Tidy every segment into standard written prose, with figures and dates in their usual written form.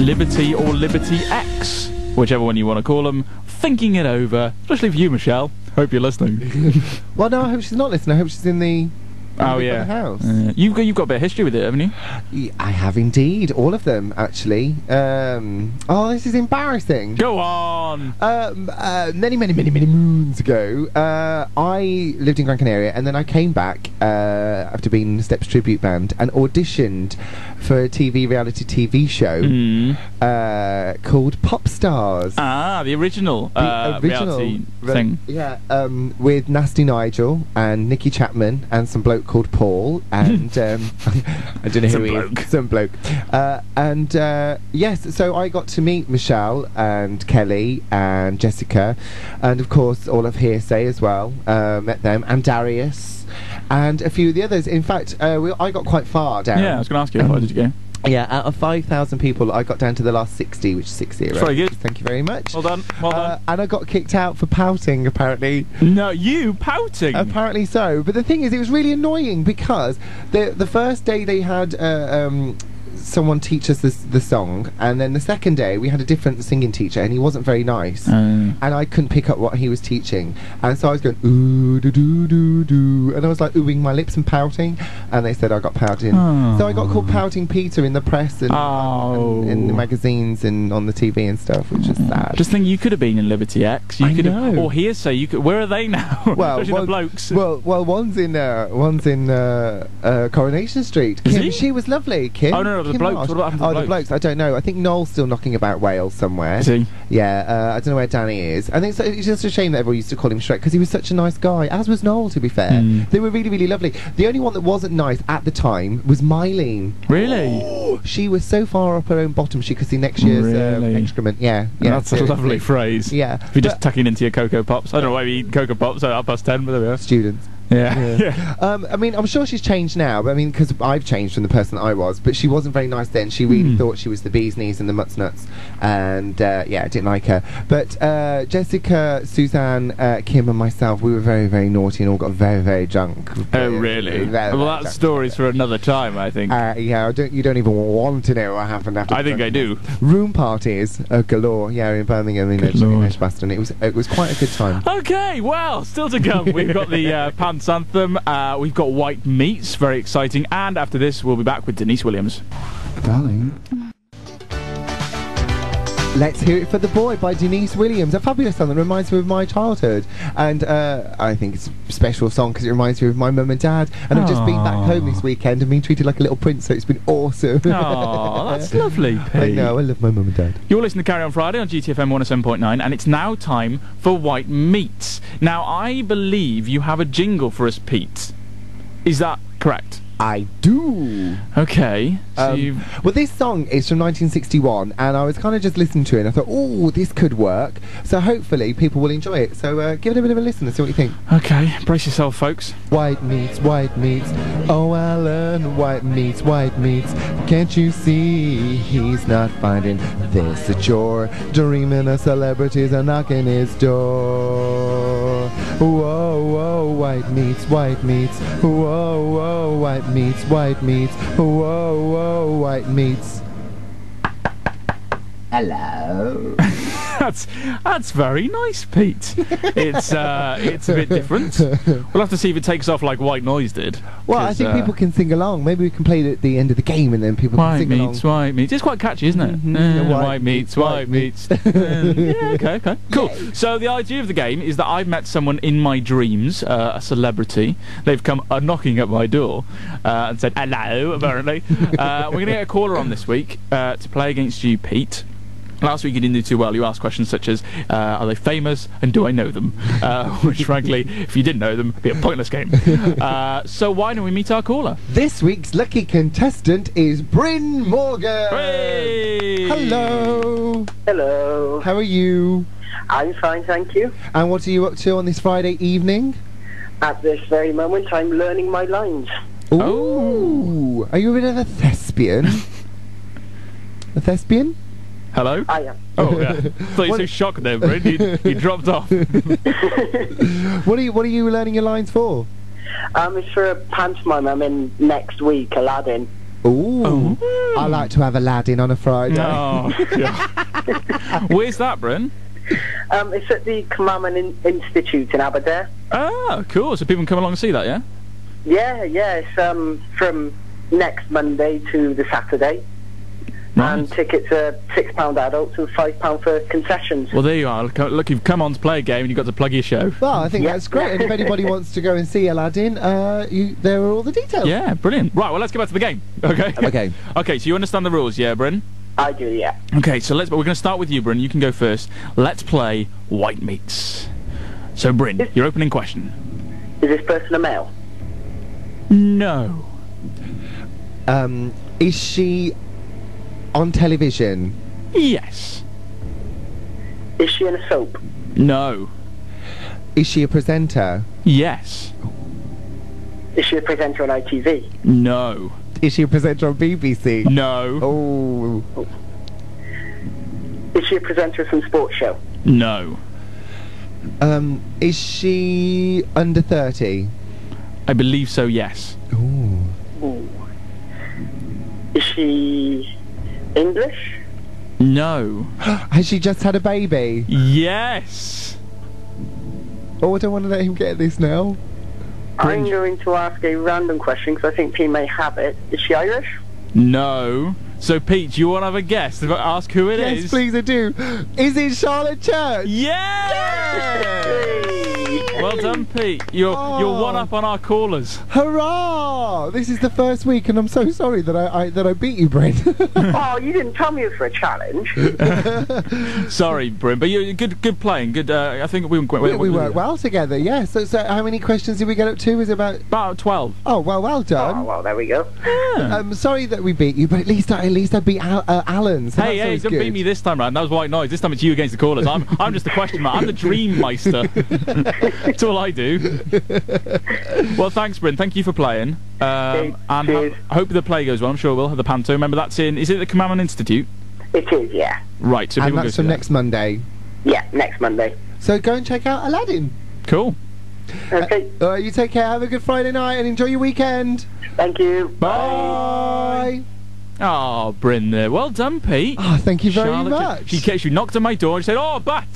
Liberty or Liberty X, whichever one you want to call them, thinking it over, especially for you, Michelle. Hope you're listening. Well, no, I hope she's not listening. I hope she's in the... Oh yeah, house. You've got a bit of history with it, haven't you? I have indeed, all of them actually. Oh, this is embarrassing. Go on. Many moons ago, I lived in Gran Canaria, and then I came back after being in the Steps tribute band and auditioned for a reality TV show called Pop Stars. Ah, the original reality thing. Yeah, with Nasty Nigel and Nicky Chapman and some bloke called Paul and I don't know who he is. Some bloke. Yes, so I got to meet Michelle and Kelly and Jessica and of course all of Hearsay as well. Met them and Darius and a few of the others. In fact, I got quite far down. Yeah, I was going to ask you, how far did you go? Yeah, out of 5,000 people, I got down to the last 60, which is 6-0. Very good. Thank you very much. Well done. Well done. And I got kicked out for pouting, apparently. No, you pouting? Apparently so. But the thing is, it was really annoying because the first day they had someone teach us the song, and then the second day we had a different singing teacher and he wasn't very nice, and I couldn't pick up what he was teaching, and so I was going ooh do do do do, and I was like oohing my lips and pouting, and they said I got pouting. Oh. So I got called Pouting Peter in the press and in the magazines and on the TV and stuff, which is sad. Just think, you could have been in Liberty X. Or Hearsay. You could. Where are they now? Well, the blokes. Well, one's in Coronation Street. Kim, she was lovely. Kim. Oh no. The blokes. What about the blokes? I don't know. I think Noel's still knocking about Wales somewhere. Is he? Yeah, I don't know where Danny is. I think it's just a shame that everyone used to call him Shrek because he was such a nice guy, as was Noel, to be fair. Mm. They were really, really lovely. The only one that wasn't nice at the time was Mylene. Really? Oh, she was so far up her own bottom she could see next year's excrement. Yeah. That's a lovely phrase. Yeah. If you're just tucking into your Cocoa Pops. I don't know why we eat Cocoa Pops at 10:30, but there we are. Students. Yeah. I mean, I'm sure she's changed now, but I mean, because I've changed from the person I was, but she wasn't very nice then. She really thought she was the bee's knees and the mutt's nuts, and I didn't like her. But Jessica, Suzanne, Kim and myself, we were very, very naughty and all got very, very drunk. Oh, really? Well, that story's for another time, I think. You don't even want to know what happened after. I think I do. Room parties galore, in Birmingham, in Ashbaston. It was quite a good time. Okay, well, still to come, we've got the Panther Anthem, we've got White Meats, very exciting, and after this we'll be back with Denise Williams. Darling. Let's Hear It for the Boy by Denise Williams, a fabulous song that reminds me of my childhood, and I think it's a special song because it reminds me of my mum and dad, and I've just been back home this weekend and been treated like a little prince, so it's been awesome. Oh, that's lovely, Pete. I know, I love my mum and dad. You're listening to Carry on Friday on GTFM 107.9, and it's now time for White Meats. Now, I believe you have a jingle for us, Pete. Is that correct? I do. Okay. So this song is from 1961, and I was kind of just listening to it, and I thought, oh, this could work. So hopefully people will enjoy it. So give it a bit of a listen and see what you think. Okay, brace yourself, folks. White meats, white meats. Oh, Alan, white meats, white meats. Can't you see he's not finding this a chore? Dreaming of celebrities are knocking his door. Whoa, whoa, white meats, white meats. Whoa, whoa, white meats. Meats, white meats, whoa, whoa, white meats. Hello. That's very nice, Pete. It's a bit different. We'll have to see if it takes off like White Noise did. Well, I think people can sing along. Maybe we can play it at the end of the game and then people can sing along. White meats, white meats. It's quite catchy, isn't it? White meats, white meats. Okay. Cool. Yay. So the idea of the game is that I've met someone in my dreams, a celebrity. They've come knocking at my door and said hello, apparently. We're going to get a caller on this week to play against you, Pete. Last week you didn't do too well. You asked questions such as, are they famous and do I know them? Which, frankly, if you didn't know them, it'd be a pointless game. So why don't we meet our caller? This week's lucky contestant is Bryn Morgan. Hey! Hello. Hello. How are you? I'm fine, thank you. And what are you up to on this Friday evening? At this very moment, I'm learning my lines. Ooh. Are you a bit of a thespian? A thespian? Hello? I am. Oh, yeah. Thought you were so shocked there, Bryn. You dropped off. What are you learning your lines for? It's for a pantomime I'm in next week, Aladdin. Ooh. Oh. I like to have Aladdin on a Friday. Oh, yeah. Where's that, Bryn? It's at the Commandment Institute in Aberdeer. Ah, cool. So people can come along and see that, yeah? Yeah. It's from next Monday to the Saturday. Right. And tickets are £6 adults and £5 for concessions. Well, there you are. Look, you've come on to play a game and you've got to plug your show. Well, I think that's great. And if anybody wants to go and see Aladdin, there are all the details. Yeah, brilliant. Right, well, let's get back to the game. Okay. Okay, so you understand the rules, yeah, Bryn? I do, yeah. Okay, so we're going to start with you, Bryn. You can go first. Let's play White Meats. So, Bryn, your opening question. Is this person a male? No. Is she on television? Yes. Is she in a soap? No. Is she a presenter? Yes. Is she a presenter on ITV? No. Is she a presenter on BBC? No. Oh. Is she a presenter of some sports show? No. Is she under 30? I believe so, yes. Ooh. Is she English? No. Has she just had a baby? Yes. Oh, I don't want to let him get this now. I'm going to ask a random question because I think Pete may have it. Is she Irish? No. So, Pete, do you want to have a guess? Ask who it is. Yes, please, I do. Is it Charlotte Church? Yes! Well done, Pete. You're one up on our callers. Hurrah! This is the first week, and I'm so sorry that I beat you, Bryn. Oh, you didn't tell me it was for a challenge. Sorry, Bryn, but you're good playing. Good. I think we work well together. Yeah. So how many questions did we get up to? Is it about 12? Oh, well done. Oh, well, there we go. Yeah. I'm sorry that we beat you, but at least I beat Alan. So hey, don't beat me this time round. That was White Noise. This time it's you against the callers. I'm just the question man. I'm the dream meister. That's all I do. Well, thanks, Bryn. Thank you for playing. And I hope the play goes well. I'm sure it will. The panto. Remember, that's in. Is it the Commandment Institute? It is, yeah. Right. So and that's from next Monday. Yeah, next Monday. So go and check out Aladdin. Cool. Okay. You take care. Have a good Friday night and enjoy your weekend. Thank you. Bye. Oh, Bryn there. Well done, Pete. Oh, thank you very much. She knocked on my door and she said, "Oh, Bat,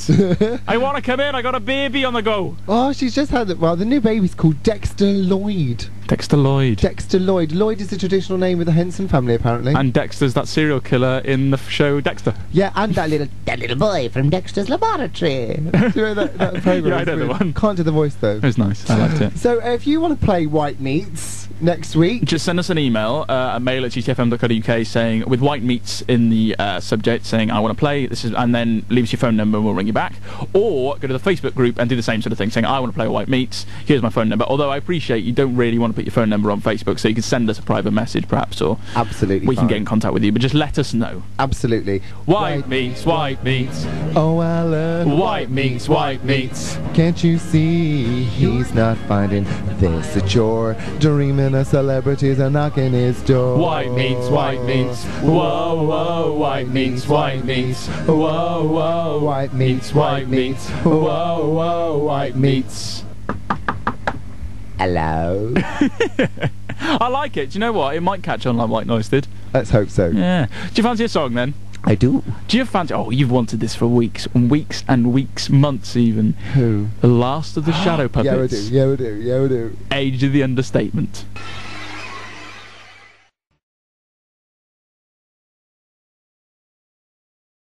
I want to come in. I got a baby on the go." Oh, she's just had the new baby's called Dexter Lloyd. Dexter Lloyd. Dexter Lloyd. Lloyd is the traditional name of the Henson family, apparently. And Dexter's that serial killer in the show Dexter. Yeah, and that little boy from Dexter's Laboratory. Do you know that program? Yeah, I know the one. Can't do the voice though. It was nice. I liked it. So if you want to play White Meats next week, just send us an email, a mail at gtfm.co.uk saying with White Meats in the subject, saying I want to play this is, and then leave us your phone number and we'll ring you back. Or go to the Facebook group and do the same sort of thing, saying I want to play White Meats. Here's my phone number. Although I appreciate you don't really want to put your phone number on Facebook, so you can send us a private message perhaps, or absolutely we can get in contact with you, but just let us know. Absolutely. White meats, white meats. Oh, Alan. White meats, white meats. Can't you see he's not finding this a chore? Dreaming of celebrities are knocking his door. White meats, white meats. Whoa, whoa, white meats, white meats. Whoa, whoa, white meats, white meats. Whoa, whoa, white meats. Hello. I like it. Do you know what? It might catch on like White Noise did. Let's hope so. Yeah. Do you fancy a song then? I do. Do you fancy... Oh, you've wanted this for weeks and weeks and weeks, months even. Who? The Last of the Shadow Puppets. Yeah, I do. Yeah, I do. Yeah, I do. Age of the Understatement.